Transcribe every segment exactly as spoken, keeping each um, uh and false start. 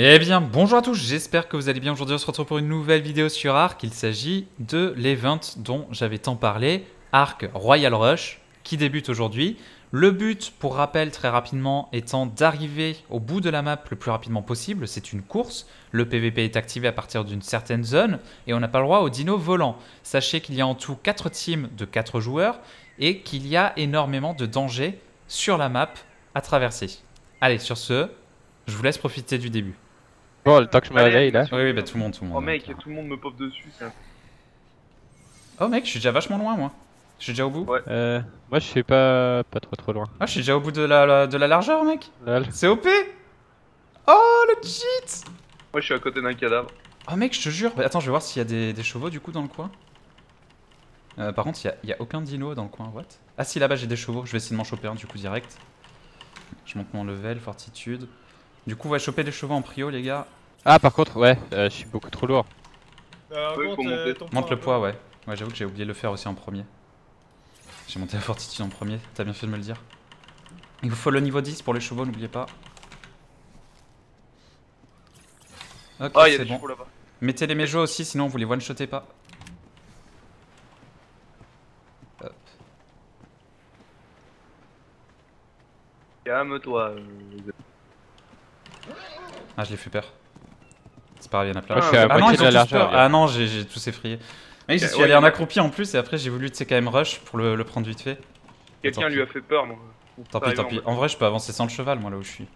Eh bien, bonjour à tous, j'espère que vous allez bien. Aujourd'hui, on se retrouve pour une nouvelle vidéo sur Ark. Il s'agit de l'event dont j'avais tant parlé, Ark Royal Rush, qui débute aujourd'hui. Le but, pour rappel, très rapidement, étant d'arriver au bout de la map le plus rapidement possible. C'est une course, le P V P est activé à partir d'une certaine zone et on n'a pas le droit aux dinos volants. Sachez qu'il y a en tout quatre teams de quatre joueurs et qu'il y a énormément de dangers sur la map à traverser. Allez, sur ce, je vous laisse profiter du début. Oh, le temps que je me réveille là. Oui, oui, bah tout le monde, tout le monde. Oh mec, tout le monde me pop dessus, ça. Oh mec, je suis déjà vachement loin moi. Je suis déjà au bout. Ouais. Euh, moi je suis pas pas trop trop loin. Ah, je suis déjà au bout de la, la de la largeur mec. C'est O P. Oh le cheat. Moi je suis à côté d'un cadavre. Oh mec, je te jure. Bah, attends, je vais voir s'il y a des, des chevaux du coup dans le coin. Euh, par contre, il y a, y a aucun dino dans le coin. What? Ah si, là-bas j'ai des chevaux. Je vais essayer de m'en choper un du coup direct. Je monte mon level, fortitude. Du coup, on va choper des chevaux en prio, les gars. Ah, par contre, ouais, euh, je suis beaucoup trop lourd. Euh, oui, monte, euh, monte le poids, ouais. Ouais, j'avoue que j'ai oublié de le faire aussi en premier. J'ai monté la fortitude en premier, t'as bien fait de me le dire. Il vous faut le niveau dix pour les chevaux, n'oubliez pas. Ok, ah, c'est bon. Mettez les méjots aussi, sinon vous les one-shotez pas. Hop. Calme-toi. Euh... Ah, je l'ai fait peur. C'est pareil, il y en a plein. Ah, ah, ah non, ils ont tous peur. Ah non, j'ai tous effrayé. Mais je suis allé en accroupi en plus et après j'ai voulu, tu sais, quand même rush pour le, le prendre vite fait. Quelqu'un lui a fait peur, moi. Tant pis, tant pis. En vrai, je peux avancer sans le cheval, moi, là où je suis.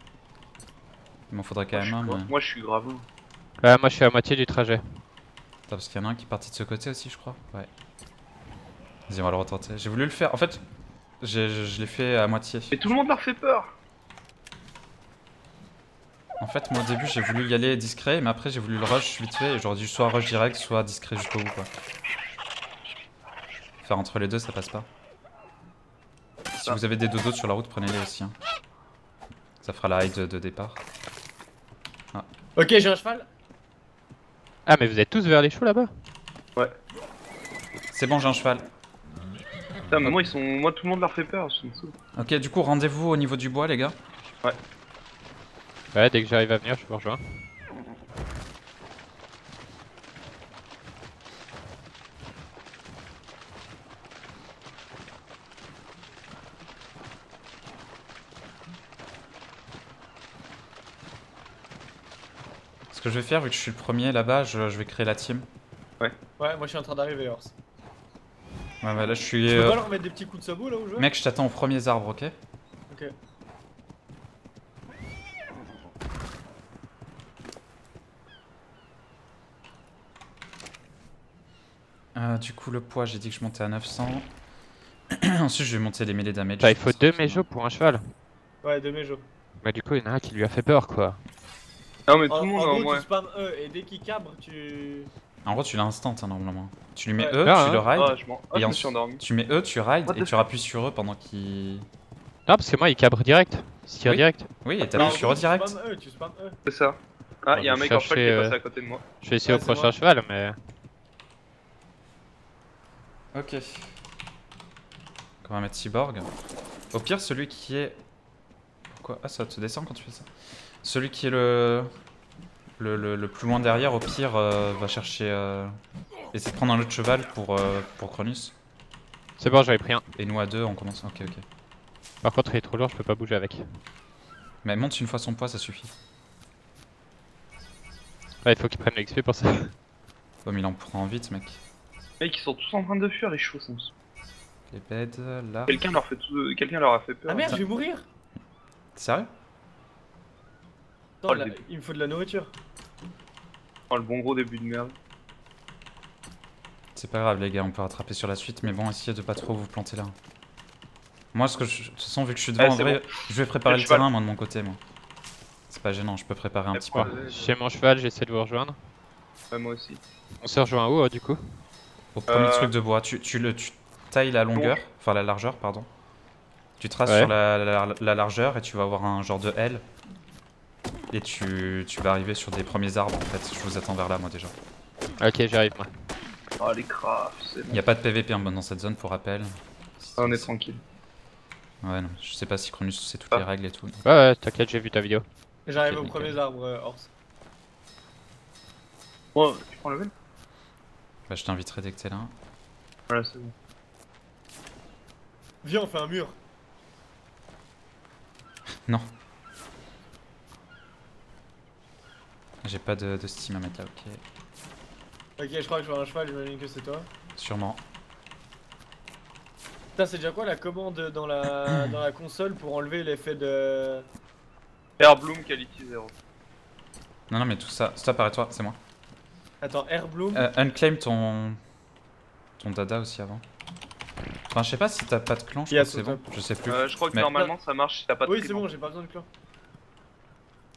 Il m'en faudrait quand même un. Moi, je suis grave. Ouais, moi, je suis à moitié du trajet. Attends, parce qu'il y en a un qui est parti de ce côté aussi, je crois. Ouais. Vas-y, on va le retenter. J'ai voulu le faire. En fait, je, je, je l'ai fait à moitié. Mais tout le monde leur fait peur. En fait, moi au début j'ai voulu y aller discret, mais après j'ai voulu le rush vite fait et j'aurais dû soit rush direct, soit discret jusqu'au bout quoi. Faire entre les deux, ça passe pas. Si vous avez des dodos sur la route, prenez-les aussi. Hein. Ça fera la hide de départ. Ah. Ok, j'ai un cheval. Ah, mais vous êtes tous vers les chevaux là-bas? Ouais. C'est bon, j'ai un cheval. Putain, mais moi, ils sont... moi tout le monde leur fait peur. Ok, du coup, rendez-vous au niveau du bois, les gars. Ouais. Ouais, dès que j'arrive à venir, je vous rejoins. Ce que je vais faire, vu que je suis le premier là-bas, je, je vais créer la team. Ouais. Ouais, moi je suis en train d'arriver, Horse. Ouais, bah là je suis... Tu peux euh... pas leur mettre des petits coups de sabot là où je vais ? Mec, je t'attends aux premiers arbres, ok ? Ok. Euh, du coup, le poids, j'ai dit que je montais à neuf cents. Ensuite, je vais monter les mêlées damage. Bah, il faut deux méjots pour un cheval. Ouais, deux méjots. Bah, du coup, il y en a un qui lui a fait peur, quoi. Non, mais tout le monde en gros, tu spam E et dès qu'il cabre, tu. En gros, tu l'instant, hein, normalement. Tu lui mets ouais. E, ah, tu hein. le ride. Ah, je m'en... Ah, et ensuite, tu mets E, tu rides et tu rappuies sur E pendant qu'il. Non, parce que moi, il cabre direct. Il se tire oui. direct. Oui, et t'appuies sur E direct. Tu spam E, tu spam E. C'est ça. Ah, il y a un mec en cheval qui est passé à côté de moi. Je vais essayer au prochain cheval, mais. Ok. On va mettre Cyborg. Au pire, celui qui est... Pourquoi? Ah, ça te descend quand tu fais ça. Celui qui est le... Le, le, le plus loin derrière, au pire, euh, va chercher... Euh... Essayer de prendre un autre cheval pour, euh, pour Cronus. C'est bon, j'avais pris un. Et nous à deux, on commence. Ok, ok. Par contre, il est trop lourd, je peux pas bouger avec. Mais monte une fois son poids, ça suffit. Ouais, il faut qu'il prenne l'X P pour ça. Oh, mais il en prend vite, mec. Mec, ils sont tous en train de fuir les chevaux, ça me saoule. Les bêtes là. Quelqu'un leur, tout... Quelqu'un leur a fait peur. Ah merde, je vais mourir. Sérieux? Attends, oh, la... il me faut de la nourriture. Oh, le bon gros début de merde. C'est pas grave, les gars, on peut rattraper sur la suite, mais bon, essayez de pas trop vous planter là. Moi, ce que je... de toute façon, vu que je suis devant, eh, en vrai, bon. Je vais préparer le, le terrain, moi, de mon côté, moi. C'est pas gênant, je peux préparer un petit peu. J'ai mon cheval, j'essaie de vous rejoindre. Ouais, moi aussi. On se rejoint où, du coup? Au premier euh... truc de bois, tu, tu, le, tu tailles la longueur, enfin la largeur, pardon. Tu traces ouais. sur la, la, la largeur et tu vas avoir un genre de L. Et tu, tu vas arriver sur des premiers arbres en fait. Je vous attends vers là, moi déjà. Ok, j'arrive, moi. Oh les crafts, c'est bon. Y'a pas de P V P hein, dans cette zone pour rappel. On est tranquille. Ouais, non, je sais pas si Cronus c'est toutes ah. les règles et tout. Donc. Ouais, ouais, t'inquiète, j'ai vu ta vidéo. J'arrive aux premiers arbres, euh, Horse. Bon, tu prends le level? Bah je t'inviterai dès que t'es là. Voilà, c'est bon. Viens, on fait un mur. Non. J'ai pas de, de steam à mettre là, ok. Ok, je crois que je vois un cheval, j'imagine que c'est toi. Sûrement. Putain, c'est déjà quoi la commande dans la, dans la console pour enlever l'effet de... Airbloom quality zéro. Non, non, mais tout ça, stop, arrête-toi, c'est moi. Attends, Airbloom euh, Unclaim ton... ton dada aussi avant. Enfin, je sais pas si t'as pas de clan, je yeah, crois que c'est bon, je sais plus. Euh, je crois que mais... normalement ça marche si t'as pas de clan. Oui, c'est bon, j'ai pas besoin de clan.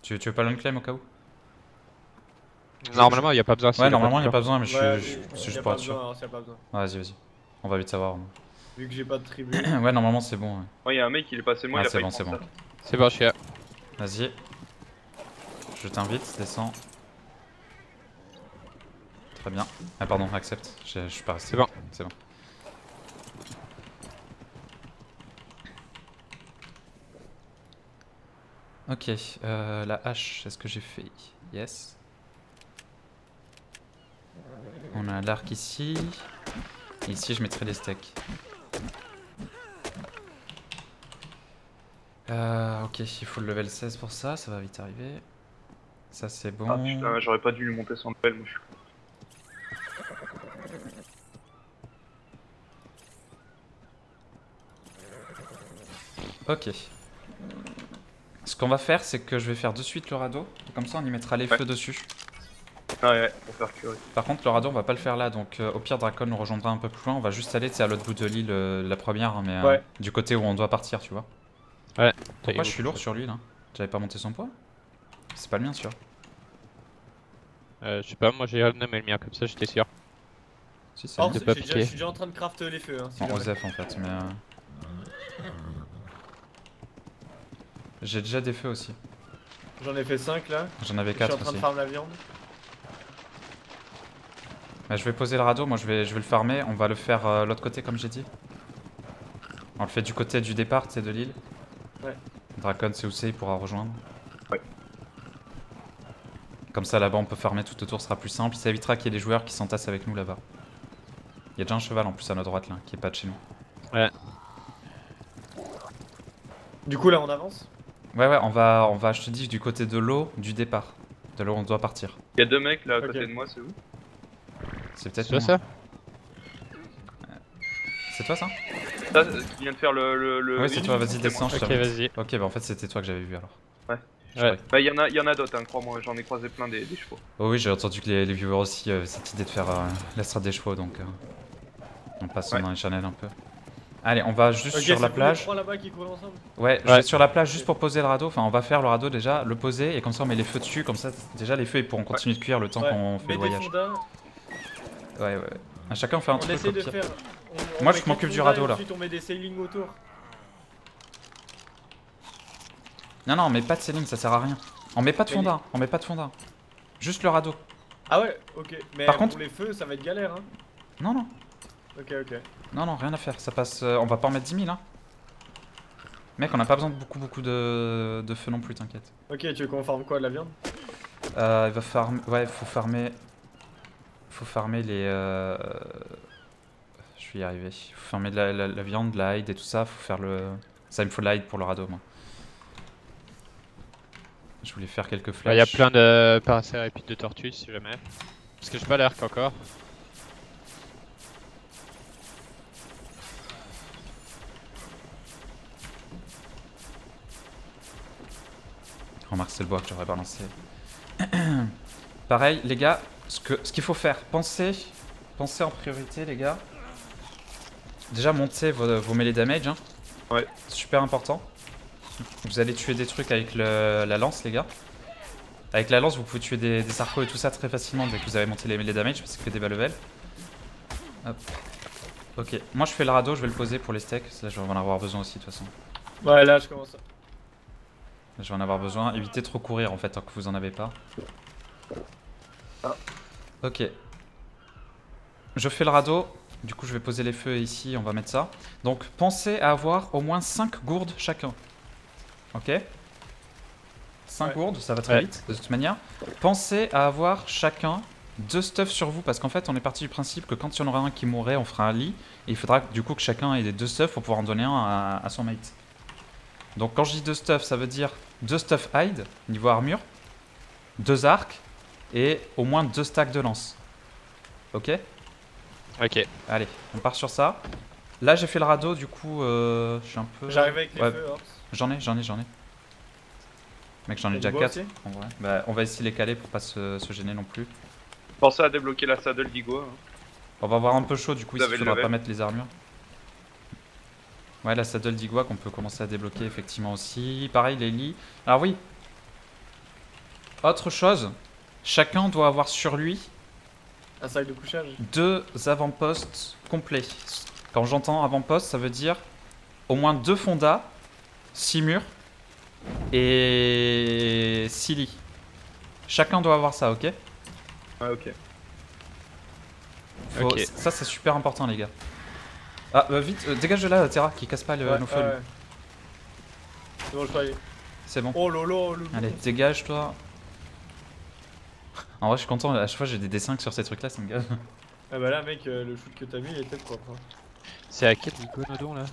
Tu, tu veux pas l'unclaim au cas où? Normalement il y a pas besoin. Ouais, normalement il y a pas besoin, mais ouais, je suis juste pour être sûr. Vas-y, vas-y, on va vite savoir. Moi. Vu que j'ai pas de tribu. Ouais, normalement c'est bon. Ouais, ouais, y a un mec, il est passé moi, ouais, il a pas eu de temps. C'est bon, c'est bon. C'est bon, je suis là. Vas-y. Je t'invite, descends. Très bien. Ah, pardon, accepte. Je suis pas resté. C'est bon, c'est bon. Ok, euh, la hache, c'est ce que j'ai fait. Yes. On a l'arc ici. Et ici, je mettrai les steaks. Euh, ok, il faut le level seize pour ça, ça va vite arriver. Ça, c'est bon. Ah putain, j'aurais pas dû lui monter son level, moi je suis con. Ok. Ce qu'on va faire, c'est que je vais faire de suite le radeau, et comme ça on y mettra les ouais. feux dessus. Ah ouais, ouais, pour faire curieux. Par contre, le radeau on va pas le faire là, donc euh, au pire Dracon nous rejoindra un peu plus loin, on va juste aller à l'autre bout de l'île, euh, la première, mais ouais. euh, du côté où on doit partir, tu vois. Ouais. Pourquoi je suis lourd sur lui là? J'avais pas monté son poids? C'est pas le mien, sûr. Euh, je sais pas, moi j'ai renommé le mien, comme ça j'étais sûr. Si, ça je suis déjà en train de craft les feux. Hein, si en Osef en fait, mais... Euh... J'ai déjà des feux aussi. J'en ai fait cinq là. J'en avais quatre aussi. Je suis en train aussi. de farmer la viande. Bah, je vais poser le radeau, moi je vais, je vais le farmer. On va le faire euh, l'autre côté comme j'ai dit. On le fait du côté du départ, c'est de l'île. Ouais. Dracon c'est où c'est, il pourra rejoindre. Ouais. Comme ça là-bas on peut farmer tout autour, ce sera plus simple. Ça évitera qu'il y ait des joueurs qui s'entassent avec nous là-bas. Il y a déjà un cheval en plus à notre droite là, qui est pas de chez nous. Ouais. Du coup là on avance? Ouais ouais on va on va je te dis du côté de l'eau du départ. De l'eau on doit partir. Il y a deux mecs là à okay. côté de moi, c'est où? C'est peut-être toi ça? C'est toi ça? Ça qui vient de faire le... le, le... Oui c'est toi, vas-y descends. Ok vas-y. Ok bah en fait c'était toi que j'avais vu alors. Ouais. ouais. Bah il y en a, y en a d'autres hein, crois-moi, j'en ai croisé plein des, des chevaux. Oh oui j'ai entendu que les, les viewers aussi euh, cette idée de faire euh, la strat des chevaux donc euh, on passe ouais. dans les channels un peu. Allez, on va juste okay, sur la plage. Qui ouais, ouais, je vais sur la plage juste pour poser le radeau. Enfin, on va faire le radeau déjà, le poser et comme ça on met les feux dessus. Comme ça, déjà les feux ils pourront continuer ouais. de cuire le temps ouais. qu'on fait le voyage. Ouais, ouais, ouais. À chacun on fait un on truc. Essaie de faire... on, Moi on je m'occupe du radeau là. Ensuite, on met des sailings autour. Non, non, on met pas de sailing, ça sert à rien. On met pas de fonda, on met pas de fonda. Juste le radeau. Ah ouais, ok. Mais Par pour contre... les feux, ça va être galère. Hein. Non, non. Ok, ok. Non, non, rien à faire, ça passe. Euh, on va pas en mettre dix mille hein. Mec, on a pas besoin de beaucoup, beaucoup de, de feu non plus, t'inquiète. Ok, tu veux qu'on farme quoi? De la viande? Euh, il va farmer. Ouais, faut farmer. Faut farmer les. Euh... Je vais y arriver. Faut farmer de la, la, la viande, de la hide et tout ça. Faut faire le. Ça, il me faut de la hide pour le radeau, moi. Je voulais faire quelques flèches. Il y a plein de paracérapides de tortues si jamais. Parce que j'ai pas l'arc encore. Remarque, c'est le bois que j'aurais balancé. Pareil, les gars, ce qu'il ce qu'il faut faire, pensez, pensez en priorité, les gars. Déjà, montez vos, vos mêlées damage. Hein. Ouais. Super important. Vous allez tuer des trucs avec le, la lance, les gars. Avec la lance, vous pouvez tuer des, des sarcos et tout ça très facilement dès que vous avez monté les mêlées damage parce que c'est des bas level. Hop. Ok, moi je fais le radeau, je vais le poser pour les steaks. Là, je vais en avoir besoin aussi, de toute façon. Ouais, là, je commence. Je vais en avoir besoin. Évitez trop courir en fait tant que vous en avez pas. Ah. Ok. Je fais le radeau. Du coup je vais poser les feux ici, on va mettre ça. Donc pensez à avoir au moins cinq gourdes chacun. Ok, cinq ouais. gourdes, ça va très ouais. vite de toute manière. Pensez à avoir chacun deux stuff sur vous, parce qu'en fait on est parti du principe que quand il y en aura un qui mourrait, on fera un lit, et il faudra du coup que chacun ait des deux stuff pour pouvoir en donner un à, à son mate. Donc quand je dis deux stuff, ça veut dire deux stuff hide, niveau armure, deux arcs, et au moins deux stacks de lance. Ok? Ok. Allez, on part sur ça. Là j'ai fait le radeau, du coup euh, je suis un peu... J'arrive avec les ouais. feux, J'en ai, j'en ai, j'en ai. Mec, j'en ai déjà quatre. En vrai. Bah, on va essayer de les caler pour pas se, se gêner non plus. Pensez à débloquer la saddle Digua. Hein. On va avoir un peu chaud du coup, il ne faudra pas mettre les armures. Ouais, la saddle Digua qu'on peut commencer à débloquer effectivement aussi. Pareil, les lits. Alors oui. Autre chose, chacun doit avoir sur lui un sac de couchage. Deux avant-postes complets. Quand j'entends avant-poste, ça veut dire au moins deux fondas, six murs et six lits. Chacun doit avoir ça, ok? Ah ok. Faut... okay. Ça c'est super important les gars. Ah bah vite, euh, dégage de là Terra qui casse pas le ouais, nos feux. Ouais. C'est bon, je croyais. C'est bon. Oh lolo. Allez, dégage toi. En vrai je suis content, à chaque fois j'ai des dessins sur ces trucs là, ça me gave. Ah bah là mec, euh, le shoot que t'as mis il était propre. Hein. C'est à quête Iguanodon là.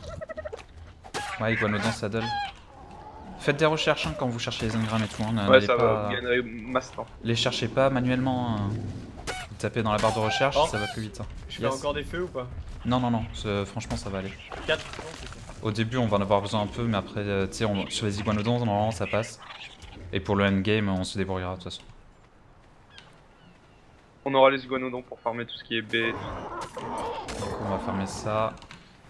Ouais, Iguanodon saddle. Faites des recherches hein, quand vous cherchez les ingrammes et tout. Hein, ouais, ça pas... va, vous gagnerez masse temps. Les cherchez pas manuellement. Hein. Vous tapez dans la barre de recherche, oh. Ça va plus vite. Hein. Je fais yes. encore des feux ou pas? Non, non, non, franchement ça va aller. quatre. Au début, on va en avoir besoin un peu, mais après, tu sais, on... sur les iguanodons, normalement ça passe. Et pour le endgame, on se débrouillera de toute façon. On aura les iguanodons pour farmer tout ce qui est bête. Donc on va farmer ça.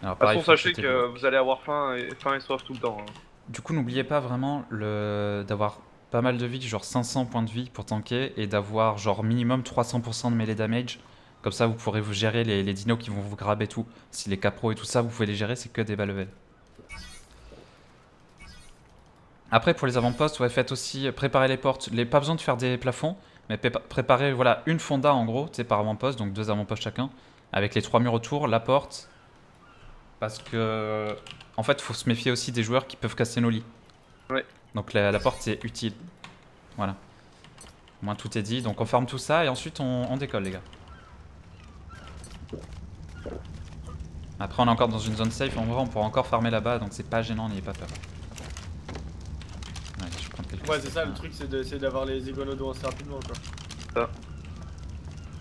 Alors, pareil, de toute façon, sachez que euh, vous allez avoir faim et, faim et soif tout le temps. Hein. Du coup, n'oubliez pas vraiment le... d'avoir pas mal de vie, genre cinq cents points de vie pour tanker, et d'avoir genre minimum trois cents pour cent de melee damage. Comme ça, vous pourrez vous gérer les, les dinos qui vont vous grabber tout. Si les capros et tout ça, vous pouvez les gérer, c'est que des bas level. Après, pour les avant-postes, ouais, faites aussi préparer les portes. Les, pas besoin de faire des plafonds, mais préparer voilà, une fonda en gros, c'est par avant-poste, donc deux avant-postes chacun, avec les trois murs autour, la porte. Parce que... en fait, faut se méfier aussi des joueurs qui peuvent casser nos lits. Ouais. Donc la, la porte c'est utile. Voilà. Au moins tout est dit. Donc on ferme tout ça et ensuite on, on décolle les gars. Après on est encore dans une zone safe. En vrai on pourra encore farmer là-bas donc c'est pas gênant, n'ayez pas peur. Ouais, je prends quelques ouais c'est ça là. Le truc c'est d'essayer d'avoir les iguanodons assez rapidement quoi. Ça.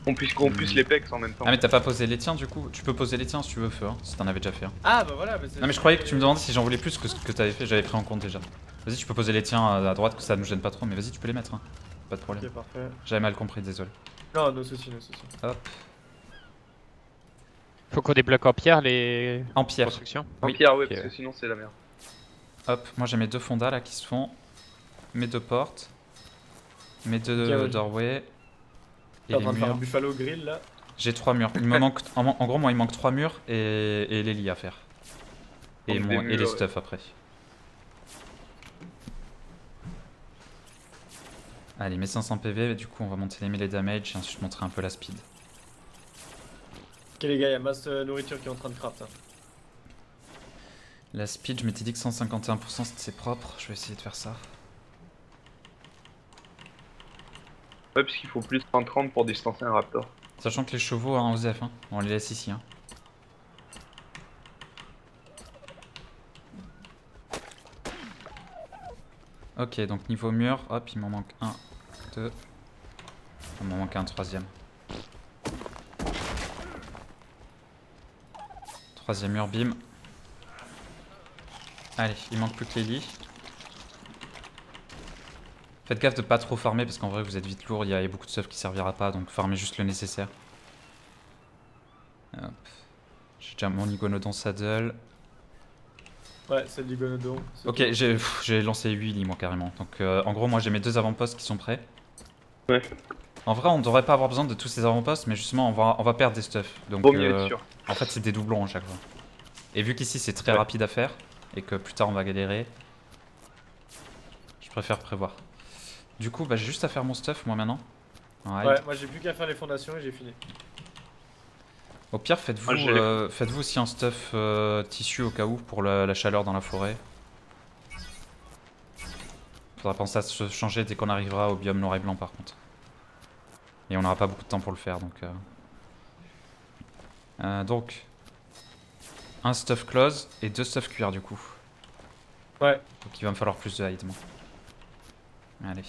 On puisse, on puisse les pecs en même temps. Ah mais t'as pas posé les tiens du coup? Tu peux poser les tiens si tu veux feu, hein, si t'en avais déjà fait. Hein. Ah bah voilà. Bah non mais je croyais que tu me demandais si j'en voulais plus que ce que t'avais fait, j'avais pris en compte déjà. Vas-y tu peux poser les tiens à droite que ça nous gêne pas trop, mais vas-y tu peux les mettre, hein. Pas de problème. Okay, j'avais mal compris, désolé. Non, nos soucis, nos soucis. Hop. Faut qu'on débloque en pierre les... En pierre. Constructions. En oui. pierre, oui, okay, parce ouais. que sinon c'est la merde. Hop, moi j'ai mes deux fondas là qui se font, mes deux portes, mes deux okay, doorways. T'es en train de faire un buffalo grill là? J'ai trois murs. Il me manque, en, en gros, moi il manque trois murs et, et les lits à faire. Et, mon, murs, et les stuff ouais. après. Allez, mes cinq cents P V, du coup on va monter les melee damage et ensuite montrer un peu la speed. Ok les gars, il y a masse de nourriture qui est en train de craft. Hein. La speed, je m'étais dit que cent cinquante et un pour cent c'est propre, je vais essayer de faire ça. Ouais, puisqu'il faut plus de cent trente pour distancer un raptor. Sachant que les chevaux hein, aux F un, hein. On les laisse ici. Hein. Ok, donc niveau mur, hop, il m'en manque un, deux. Il m'en manque un troisième. Troisième mur, bim. Allez, il manque plus que les lits. Faites gaffe de pas trop farmer parce qu'en vrai vous êtes vite lourd, il y, y a beaucoup de stuff qui servira pas donc farmez juste le nécessaire. Hop. J'ai déjà mon iguanodon saddle. Ouais, c'est l'iguanodon. Ok, j'ai lancé huit lits moi carrément. Donc euh, en gros, moi j'ai mes deux avant-postes qui sont prêts. Ouais. En vrai, on devrait pas avoir besoin de tous ces avant-postes, mais justement on va, on va perdre des stuff. Donc bon, euh, sûr. En fait, c'est des doublons à chaque fois. Et vu qu'ici c'est très ouais. rapide à faire et que plus tard on va galérer, je préfère prévoir. Du coup, bah, j'ai juste à faire mon stuff moi maintenant. Ouais, ouais moi j'ai plus qu'à faire les fondations et j'ai fini. Au pire, faites-vous ah, euh, faites-vous aussi un stuff euh, tissu au cas où pour la, la chaleur dans la forêt. Faudra penser à se changer dès qu'on arrivera au biome noir et blanc par contre. Et on n'aura pas beaucoup de temps pour le faire. Donc, euh... Euh, donc un stuff close et deux stuff cuir du coup. Ouais. Donc il va me falloir plus de hide. Allez.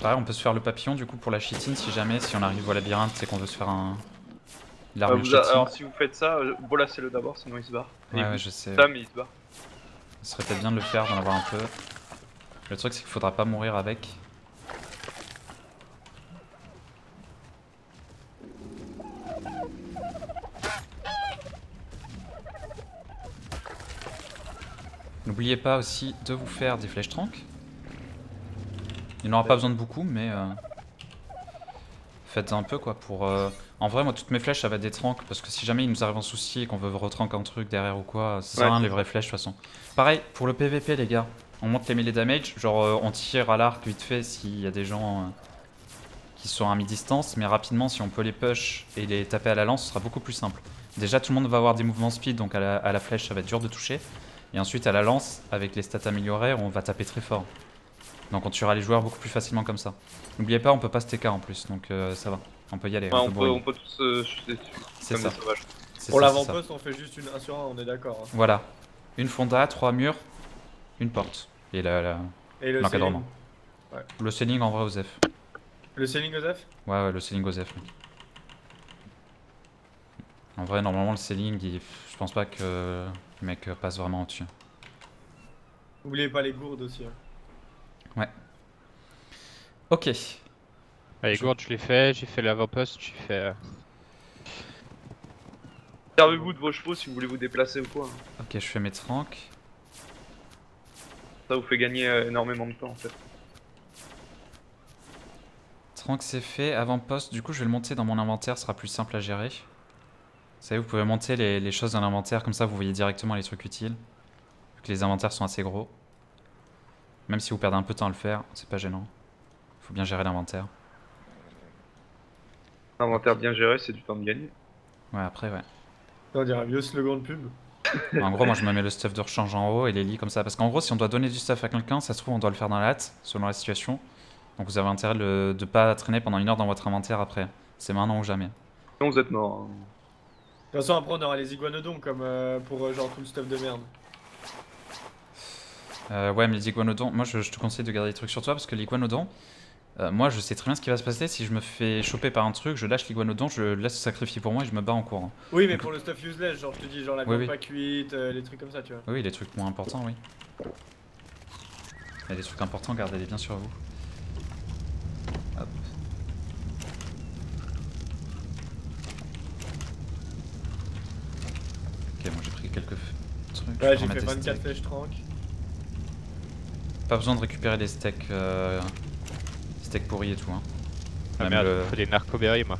Pareil, on peut se faire le papillon du coup pour la chitine si jamais, si on arrive au labyrinthe, c'est qu'on veut se faire un... Ah, vous a... Alors si vous faites ça, bolassez-le d'abord, sinon il se barre. Ouais, ouais, je sais. Ça, mais il se barre. Ce serait peut-être bien de le faire, d'en avoir un peu. Le truc, c'est qu'il faudra pas mourir avec. N'oubliez pas aussi de vous faire des flèches tranques. Il n'aura pas besoin de beaucoup, mais euh... faites un peu quoi pour... Euh... En vrai, moi, toutes mes flèches, ça va être des tranques, parce que si jamais il nous arrive un souci et qu'on veut retranquer un truc derrière ou quoi, ça sert à rien les vraies flèches de toute façon. Pareil, pour le P V P, les gars, on monte les melee damage, genre euh, on tire à l'arc vite fait s'il y a des gens euh, qui sont à mi-distance, mais rapidement, si on peut les push et les taper à la lance, ce sera beaucoup plus simple. Déjà, tout le monde va avoir des mouvements speed, donc à la, à la flèche, ça va être dur de toucher. Et ensuite, à la lance, avec les stats améliorées, on va taper très fort. Donc on tuera les joueurs beaucoup plus facilement comme ça. N'oubliez pas, on peut pas se T K en plus, donc euh, ça va. On peut y aller. Ouais, on, peut, on peut tous euh, chuter dessus. C'est ça. Pour l'avant-poste, on fait juste une un sur un, on est d'accord. Hein. Voilà. Une fonda, trois murs, une porte. Et l'encadrement. Ouais. Le sailing en vrai, Osef. Le sailing Osef ouais, ouais, le sailing Osef. Oui. En vrai, normalement, le sailing, il... je pense pas que le mec passe vraiment au-dessus. N'oubliez pas les gourdes aussi. Hein. Ouais. Ok. Allez, gourde, je l'ai fait, j'ai fait l'avant-poste, j'ai fait... Servez-vous de vos chevaux si vous voulez vous déplacer ou quoi. Ok, je fais mes tranques. Ça vous fait gagner énormément de temps en fait. Tranques c'est fait, avant-poste, du coup je vais le monter dans mon inventaire, ce sera plus simple à gérer. Vous savez, vous pouvez monter les, les choses dans l'inventaire, comme ça vous voyez directement les trucs utiles. Vu que les inventaires sont assez gros. Même si vous perdez un peu de temps à le faire, c'est pas gênant. Faut bien gérer l'inventaire. Inventaire bien géré, c'est du temps de gagner. Ouais, après, ouais. On dirait un vieux slogan de pub. En gros, moi je me mets le stuff de rechange en haut et les lits comme ça. Parce qu'en gros, si on doit donner du stuff à quelqu'un, ça se trouve, on doit le faire dans la hâte, selon la situation. Donc vous avez intérêt de ne pas traîner pendant une heure dans votre inventaire après. C'est maintenant ou jamais. Non, vous êtes mort. Hein. De toute façon, après, on aura les iguanodons comme euh, pour euh, genre tout le stuff de merde. Euh, ouais, mais les iguanodons, moi je, je te conseille de garder des trucs sur toi parce que l'iguanodon. Euh, moi, je sais très bien ce qui va se passer. Si je me fais choper par un truc, je lâche l'iguanodon, je laisse se sacrifier pour moi et je me bats en courant. Oui, mais donc... pour le stuff useless, genre je te dis, genre la viande oui, oui. pas cuite, euh, les trucs comme ça, tu vois. Oui, les trucs moins importants, oui. Il y a des trucs importants, gardez-les bien sur vous. Hop. Ok, bon, j'ai pris quelques trucs. Ouais, j'ai fait vingt-quatre flèches tranquilles. Pas besoin de récupérer les steaks. Euh... Steak pourri et tout. Hein. Ah merde, le... faut des narcoberries moi.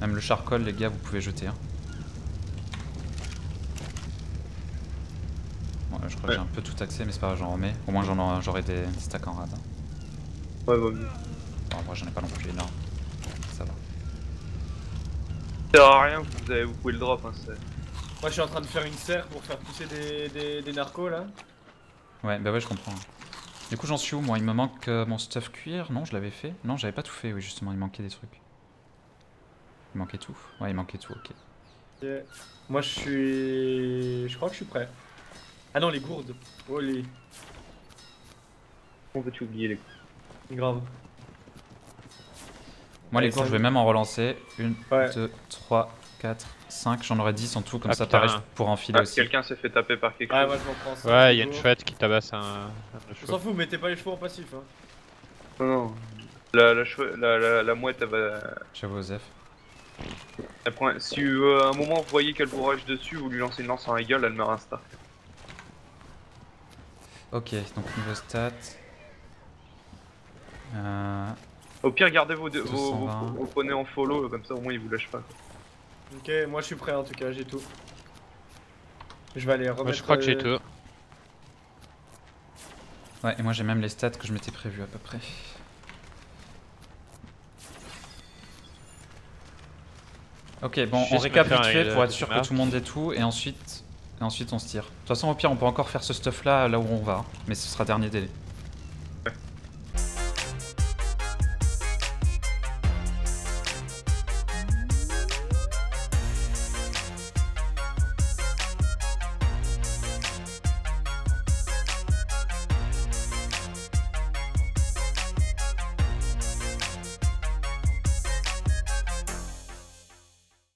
Même le charcoal, les gars, vous pouvez jeter. Hein. Bon, je crois ouais. que j'ai un peu tout axé, mais c'est pas grave, j'en remets. Au moins, j'aurai des, des stacks en rade. Hein. Ouais, vaut mieux. En vrai, j'en ai pas non plus énorme. Ça va. Ça sert à rien, vous, avez, vous pouvez le drop. Hein, moi, je suis en train de faire une serre pour faire pousser des, des, des narcos là. Ouais, bah ouais, je comprends. Du coup, j'en suis où, moi? Il me manque euh, mon stuff cuir. Non, je l'avais fait. Non, j'avais pas tout fait, oui, justement, il manquait des trucs. Il manquait tout. Ouais, il manquait tout, ok. Yeah. Moi, je suis... Je crois que je suis prêt. Ah non, les gourdes. Oh, les... On peut-tu oublier les gourdes? Grave. Moi, Allez, les gourdes, je vais même en relancer. Une, ouais. deux, trois, quatre... cinq, j'en aurais dix en tout, comme ah, ça pareil pour enfiler ah, aussi. Quelqu'un s'est fait taper par quelque chose. Ah, moi je m'en prends ça. Ouais, il y a une chouette qui tabasse un. un On s'en fout, mettez pas les chevaux en passif. Hein. Non, non. La, la, la, la, la mouette elle va. J'avoue, Osef. Elle prend... Si euh, à un moment vous voyez qu'elle vous rush dessus, vous lui lancez une lance en gueule, elle meurt insta. Ok, donc niveau stats. Euh... Au pire, gardez vos, de... vos, vos, vos poneys en follow, comme ça au moins ils vous lâchent pas. Quoi. Ok, moi je suis prêt en tout cas, j'ai tout. Je vais aller remettre... Moi je crois que j'ai tout. Ouais, et moi j'ai même les stats que je m'étais prévu à peu près. Ok, bon, on récapitule pour être sûr que tout le monde est tout, et ensuite, et ensuite on se tire. De toute façon, au pire, on peut encore faire ce stuff là, là où on va, mais ce sera dernier délai.